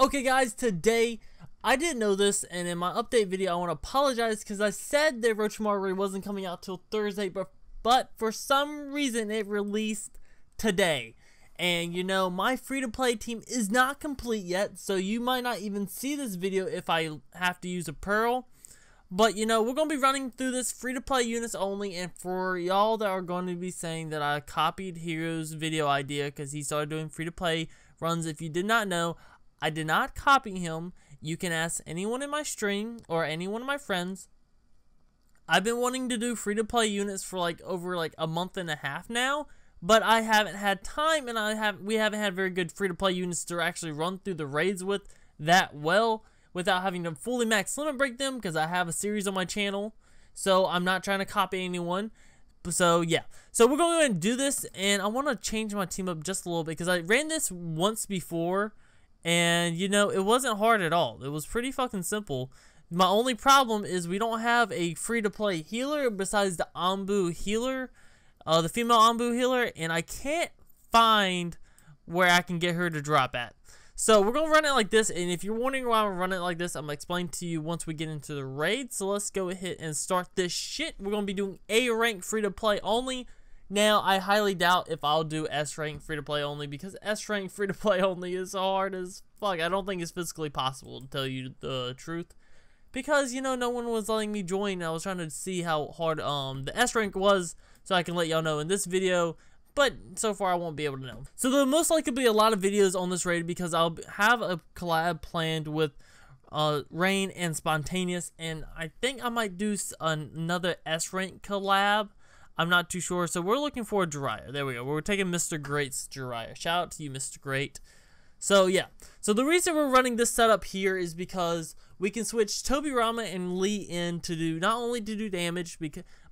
Okay guys, today, I didn't know this, and in my update video I want to apologize because I said that Orochimaru wasn't coming out till Thursday, but for some reason it released today. And you know, my free-to-play team is not complete yet, so you might not even see this video if I have to use a pearl. But you know, we're going to be running through this free-to-play units only, and for y'all that are going to be saying that I copied Hero's video idea because he started doing free-to-play runs, if you did not know, I did not copy him. You can ask anyone in my stream or any one of my friends. I've been wanting to do free-to-play units for like over like a month and a half now, but I haven't had time, and we haven't had very good free-to-play units to actually run through the raids with that well without having to fully max limit break them, because I have a series on my channel, so I'm not trying to copy anyone. So yeah, so we're going to go ahead and do this, and I want to change my team up just a little bit because I ran this once before. And, you know, it wasn't hard at all. It was pretty fucking simple. My only problem is we don't have a free-to-play healer besides the Ombu healer, the female Ombu healer, and I can't find where I can get her to drop at. So we're going to run it like this, and if you're wondering why I'm running it like this, I'm going to explain to you once we get into the raid. So let's go ahead and start this shit. We're going to be doing A rank free-to-play only. Now, I highly doubt if I'll do S rank free to play only, because S rank free to play only is hard as fuck. I don't think it's physically possible, to tell you the truth, because you know, no one was letting me join. I was trying to see how hard the S rank was, so I can let y'all know in this video. But so far, I won't be able to know. So there'll most likely be a lot of videos on this raid because I'll have a collab planned with Rain and Spontaneous, and I think I might do another S rank collab. I'm not too sure. So we're looking for a Jiraiya. There we go. We're taking Mr. Great's Jiraiya. Shout out to you, Mr. Great. So yeah. So the reason we're running this setup here is because we can switch Tobirama and Lee in to do not only to do damage,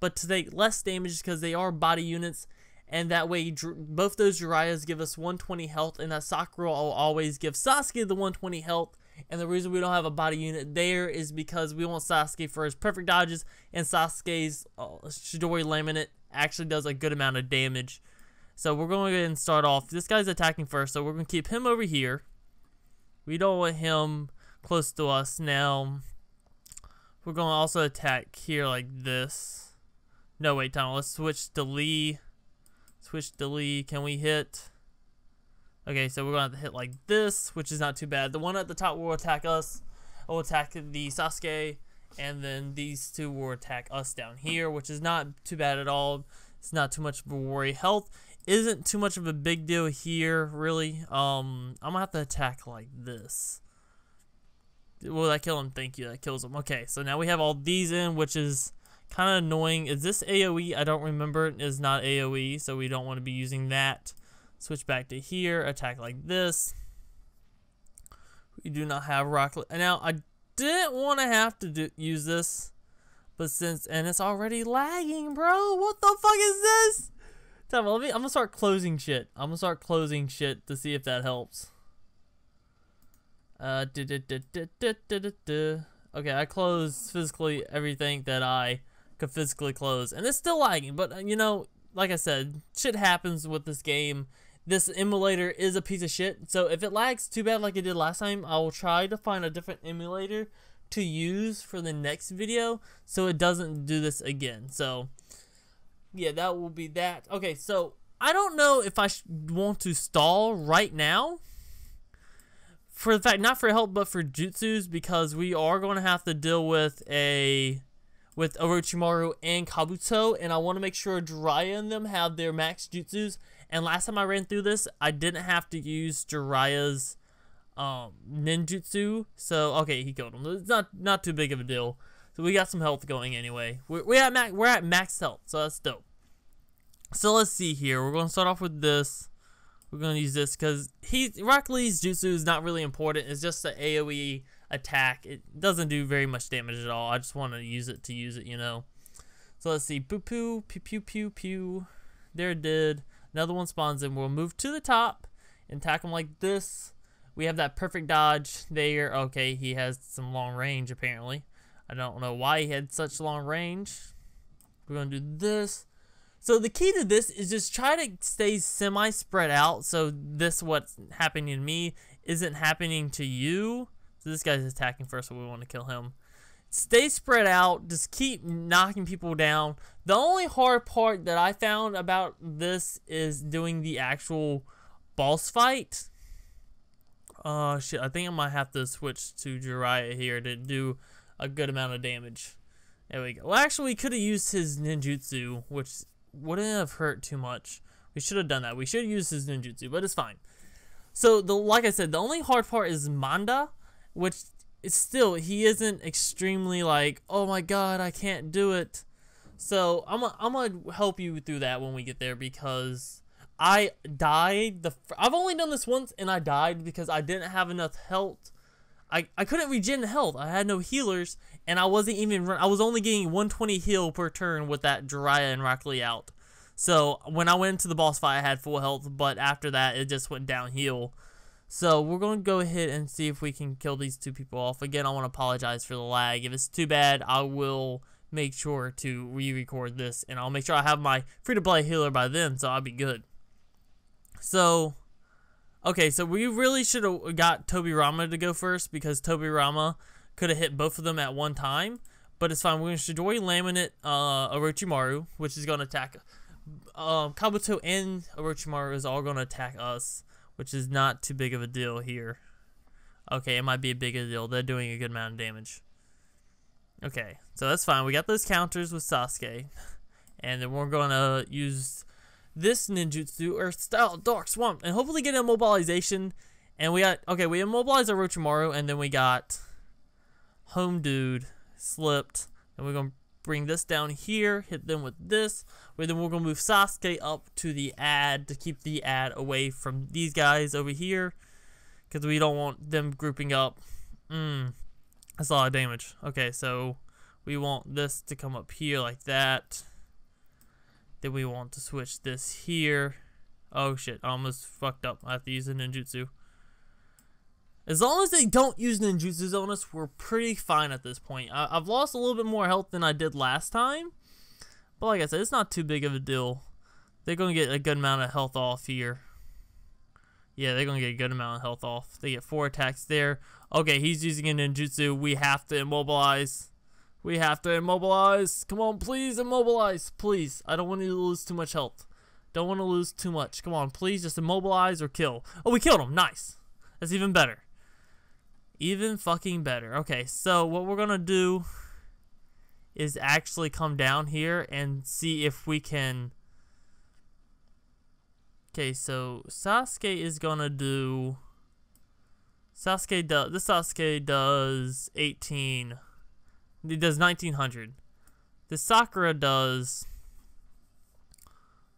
but to take less damage because they are body units, and that way both those Jiraiyas give us 120 health, and that Sakura will always give Sasuke the 120 health. And the reason we don't have a body unit there is because we want Sasuke for his perfect dodges, and Sasuke's Chidori laminate actually does a good amount of damage. So we're going to go ahead and start off. This guy's attacking first, so we're going to keep him over here. We don't want him close to us. Now, we're going to also attack here like this. No, wait, Tom, let's switch to Lee. Switch to Lee. Can we hit? Okay, so we're going to have to hit like this, which is not too bad. The one at the top will attack us. Will attack the Sasuke, and then these two will attack us down here, which is not too bad at all. It's not too much of a worry. Health isn't too much of a big deal here, really. I'm going to have to attack like this. Will that kill him? Thank you. That kills him. Okay, so now we have all these in, which is kind of annoying. Is this AoE? I don't remember. It is not AoE, so we don't want to be using that. Switch back to here, attack like this. We do not have Rock Lee. Now, I didn't want to have to use this, but since, and it's already lagging, bro. What the fuck is this? Time, I'm going to start closing shit. I'm going to start closing shit to see if that helps. Okay, I closed physically everything that I could physically close, and it's still lagging, but you know, like I said, shit happens with this game. This emulator is a piece of shit, so if it lags too bad like it did last time, I will try to find a different emulator to use for the next video so it doesn't do this again. So yeah, that will be that. Okay, so I don't know if I want to stall right now, for the fact, not for help but for jutsus, because we are going to have to deal with Orochimaru and Kabuto, and I want to make sure Jiraiya and them have their max jutsus. And last time I ran through this, I didn't have to use Jiraiya's ninjutsu. So okay, he killed him. It's not too big of a deal. So we got some health going anyway. We're at max health, so that's dope. So let's see here. We're going to start off with this. We're going to use this because Rock Lee's jutsu is not really important. It's just the AoE attack. It doesn't do very much damage at all. I just want to use it, you know. So let's see. Boo poo, pew pew pew pew. There it did. Another one spawns in. We'll move to the top and attack him like this. We have that perfect dodge there. Okay, he has some long range apparently. I don't know why he had such long range. We're going to do this. So the key to this is just try to stay semi spread out. So this what's happening to me isn't happening to you. So this guy's attacking first, so we want to kill him. Stay spread out. Just keep knocking people down. The only hard part that I found about this is doing the actual boss fight. Shit, I think I might have to switch to Jiraiya here to do a good amount of damage. There we go. Well, actually, we could have used his ninjutsu, which wouldn't have hurt too much. We should have done that. We should have used his ninjutsu, but it's fine. So, like I said, the only hard part is Manda, which... it's still, he isn't extremely like, oh my god, I can't do it. So I'm gonna help you through that when we get there, because I died. I've only done this once and I died because I didn't have enough health. I couldn't regen health. I had no healers, and I wasn't even I was only getting 120 heal per turn with that Jiraiya and Rock Lee out. So when I went into the boss fight, I had full health, but after that it just went downhill. So we're going to go ahead and see if we can kill these two people off. Again, I want to apologize for the lag. If it's too bad, I will make sure to re-record this. And I'll make sure I have my free-to-play healer by then, so I'll be good. So, okay, so we really should have got Tobirama to go first, because Tobirama could have hit both of them at one time. But it's fine. We're going to Chidori Laminate Orochimaru, which is going to attack Kabuto and Orochimaru is all going to attack us, which is not too big of a deal here. Okay, it might be a big deal. They're doing a good amount of damage. Okay, so that's fine. We got those counters with Sasuke. And then we're going to use this ninjutsu, Earth Style, Dark Swamp, and hopefully get immobilization. And we got, okay, we immobilized Orochimaru, and then we got Home Dude slipped. And we're going to bring this down here, hit them with this. Then we're going to move Sasuke up to the ad to keep the ad away from these guys over here, because we don't want them grouping up. That's a lot of damage. Okay, so we want this to come up here like that. Then we want to switch this here. Oh shit, I almost fucked up. I have to use a ninjutsu. As long as they don't use ninjutsus on us, we're pretty fine at this point. I've lost a little bit more health than I did last time. But like I said, it's not too big of a deal. They're going to get a good amount of health off here. Yeah, they're going to get a good amount of health off. They get 4 attacks there. Okay, he's using a ninjutsu. We have to immobilize. We have to immobilize. Come on, please immobilize. Please. I don't want you to lose too much health. Don't want to lose too much. Come on, please just immobilize or kill. Oh, we killed him. Nice. That's even better. Even fucking better. Okay, so what we're gonna do is actually come down here and see if we can... Okay, so Sasuke is gonna do... This Sasuke does 18. He does 1900. The Sakura does...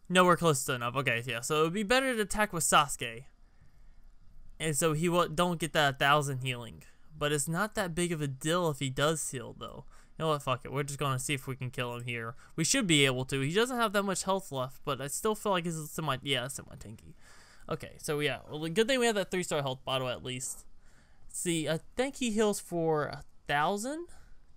nowhere close to enough. Okay, yeah, so it would be better to attack with Sasuke. And so he don't get that 1000 healing. But it's not that big of a deal if he does heal, though. You know what, fuck it. We're just going to see if we can kill him here. We should be able to. He doesn't have that much health left, but I still feel like it's semi... yeah, it's semi-tanky. Okay, so yeah. Well, good thing we have that 3-star health bottle, at least. See, I think he heals for 1000?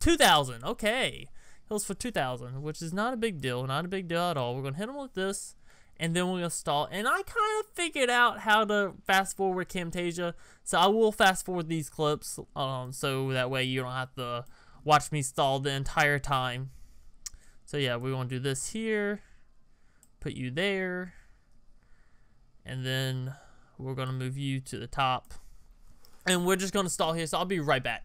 2000! Okay. Heals for 2000, which is not a big deal. Not a big deal at all. We're going to hit him with this. And then we're going to stall. And I kind of figured out how to fast forward Camtasia. So I will fast forward these clips. So that way you don't have to watch me stall the entire time. So yeah, we want to do this here. Put you there. And then we're going to move you to the top. And we're just going to stall here. So I'll be right back.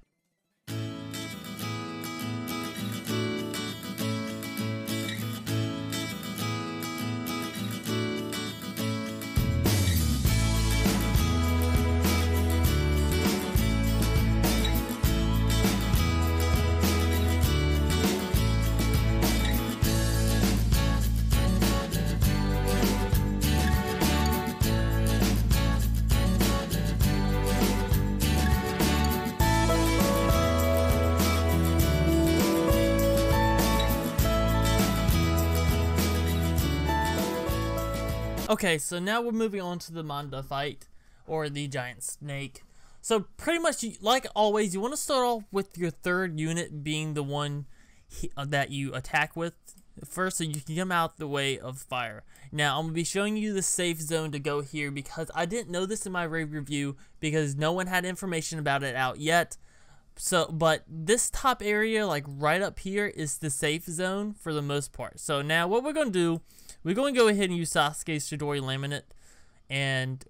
Okay, so now we're moving on to the Manda fight, or the giant snake. So pretty much, like always, you want to start off with your third unit being the one that you attack with. First, so you can come out the way of fire. Now, I'm going to be showing you the safe zone to go here because I didn't know this in my rave review because no one had information about it out yet. So, but this top area, like right up here, is the safe zone for the most part. So now what we're going to do, we're going to go ahead and use Sasuke's Chidori Laminate. And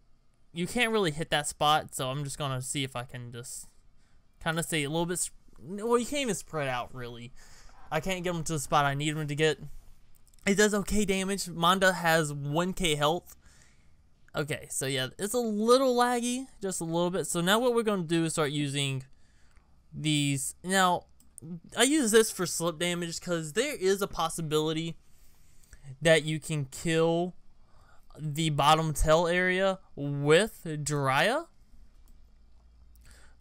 you can't really hit that spot, so I'm just going to see if I can just kind of stay a little bit. Well, you can't even spread out, really. I can't get him to the spot I need him to get. It does okay damage. Manda has 1k health. Okay, so yeah, it's a little laggy, just a little bit. So now what we're going to do is start using these. Now, I use this for slip damage because there is a possibility that you can kill the bottom tail area with Jiraiya.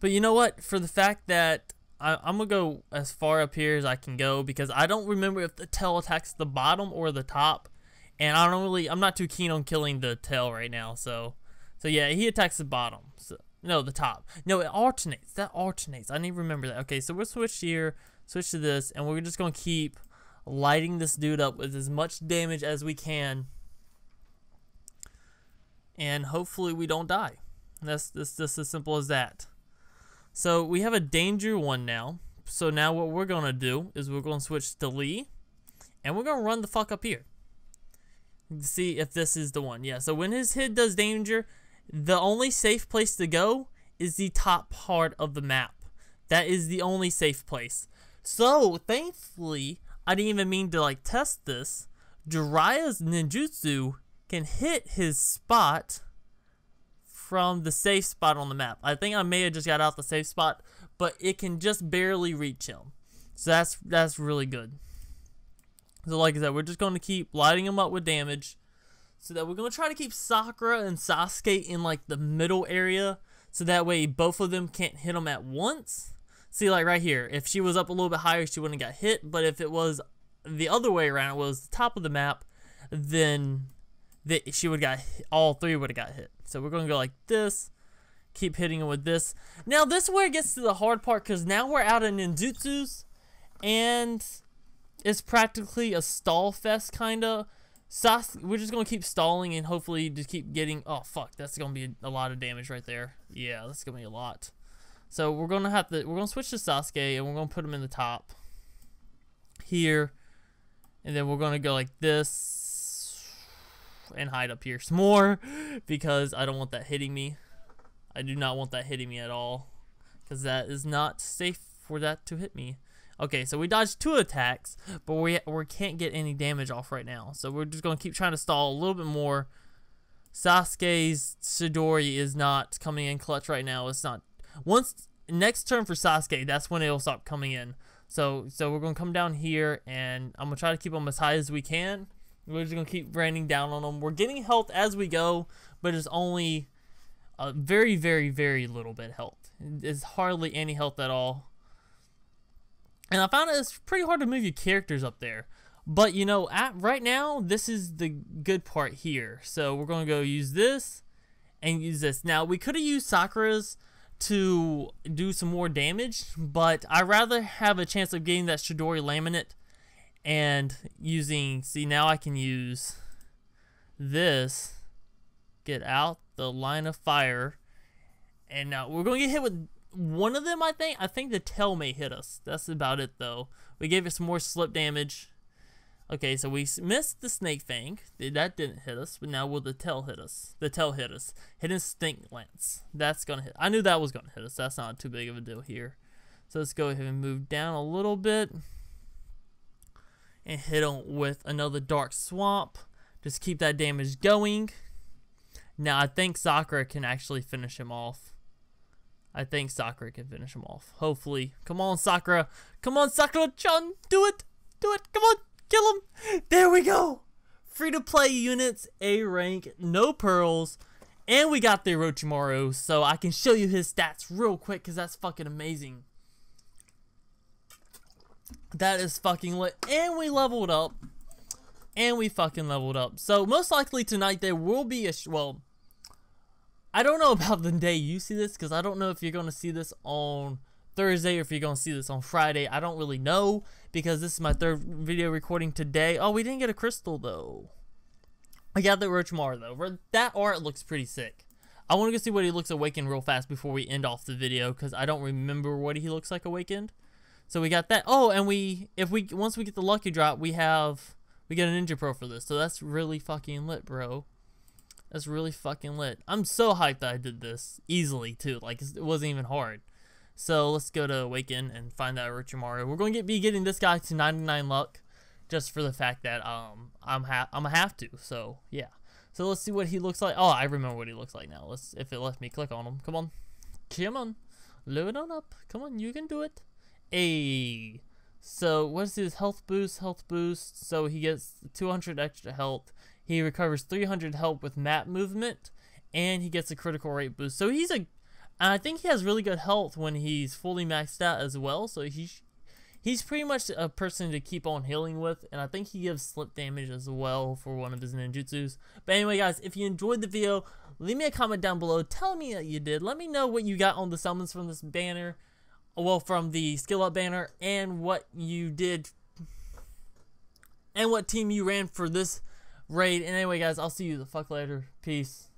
But you know what? For the fact that I'm going to go as far up here as I can go because I don't remember if the tail attacks the bottom or the top. And I don't really, I'm not too keen on killing the tail right now. So yeah, he attacks the bottom. So, no, the top. No, it alternates. That alternates. I need to remember that. Okay, so we'll switch here, switch to this, and we're just going to keep lighting this dude up with as much damage as we can. And hopefully we don't die. That's just as simple as that. So we have a danger one now. So now what we're going to do is we're going to switch to Lee. And we're going to run the fuck up here. See if this is the one. Yeah, so when his head does danger, the only safe place to go is the top part of the map. That is the only safe place. So thankfully, I didn't even mean to like test this. Jiraiya's ninjutsu can hit his spot from the safe spot on the map. I think I may have just got out the safe spot, but it can just barely reach him. So that's really good. So like I said, we're just going to keep lighting him up with damage so that we're going to try to keep Sakura and Sasuke in like the middle area so that way both of them can't hit him at once. See, like right here, if she was up a little bit higher, she wouldn't have got hit, but if it was the other way around, it was the top of the map, then that she would got hit, all three would have got hit. So we're gonna go like this, keep hitting him with this. Now this is where it gets to the hard part because now we're out of ninjutsus, and it's practically a stall fest kinda. Sasuke, we're just gonna keep stalling and hopefully just keep getting. Oh fuck, that's gonna be a lot of damage right there. Yeah, that's gonna be a lot. So we're gonna have to. We're gonna switch to Sasuke and we're gonna put him in the top here, and then we're gonna go like this. And hide up here some more because I don't want that hitting me. I do not want that hitting me at all because that is not safe for that to hit me. Okay, so we dodged two attacks, but we can't get any damage off right now. So we're just going to keep trying to stall a little bit more. Sasuke's Chidori is not coming in clutch right now. It's not. Once next turn for Sasuke, that's when it'll stop coming in. So we're going to come down here and I'm going to try to keep them as high as we can. We're just going to keep raining down on them. We're getting health as we go, but it's only a very, very, very little bit health. It's hardly any health at all. And I found it's pretty hard to move your characters up there. But, you know, right now, this is the good part here. So we're going to go use this and use this. Now, we could have used Sakura's to do some more damage, but I'd rather have a chance of getting that Chidori Laminate. And using, see now I can use this, get out the line of fire, and now we're going to get hit with one of them I think the tail may hit us, that's about it though. We gave it some more slip damage. Okay, so we missed the snake fang, that didn't hit us, but now will the tail hit us? The tail hit us, hidden stink lance, that's going to hit, I knew that was going to hit us, that's not too big of a deal here. So let's go ahead and move down a little bit. And hit him with another dark swamp. Just keep that damage going. Now I think Sakura can actually finish him off. I think Sakura can finish him off. Hopefully. Come on Sakura. Come on Sakura-chan. Do it. Do it. Come on. Kill him. There we go. Free to play units. A rank. No pearls. And we got the Orochimaru. So I can show you his stats real quick. Because that's fucking amazing. That is fucking lit. And we leveled up. And we fucking leveled up. So, most likely tonight there will be a... well, I don't know about the day you see this. Because I don't know if you're going to see this on Thursday, or if you're going to see this on Friday, I don't really know, because this is my third video recording today. Oh, we didn't get a crystal, though. I got the Orochimaru, though. That art looks pretty sick. I want to go see what he looks awakened real fast before we end off the video, because I don't remember what he looks like awakened. So we got that. Oh, and once we get the lucky drop, we get a ninja pro for this. So that's really fucking lit, bro. That's really fucking lit. I'm so hyped that I did this easily, too. Like, it wasn't even hard. So let's go to Awaken and find out Orochimaru. We're going to be getting this guy to 99 luck, just for the fact that I'm gonna have to. So yeah. So let's see what he looks like. Oh, I remember what he looks like now. Let's, if it left me click on him. Come on, come on, live it on up. Come on, you can do it. Ayy. So what's his health boost? Health boost. So he gets 200 extra health. He recovers 300 health with map movement, and he gets a critical rate boost. So he's a, and I think he has really good health when he's fully maxed out as well. So he's pretty much a person to keep on healing with, and I think he gives slip damage as well for one of his ninjutsus. But anyway, guys, if you enjoyed the video, leave me a comment down below. Tell me that you did. Let me know what you got on the summons from this banner, well, from the skill up banner, and what you did, and what team you ran for this raid. And anyway, guys, I'll see you the fuck later. Peace.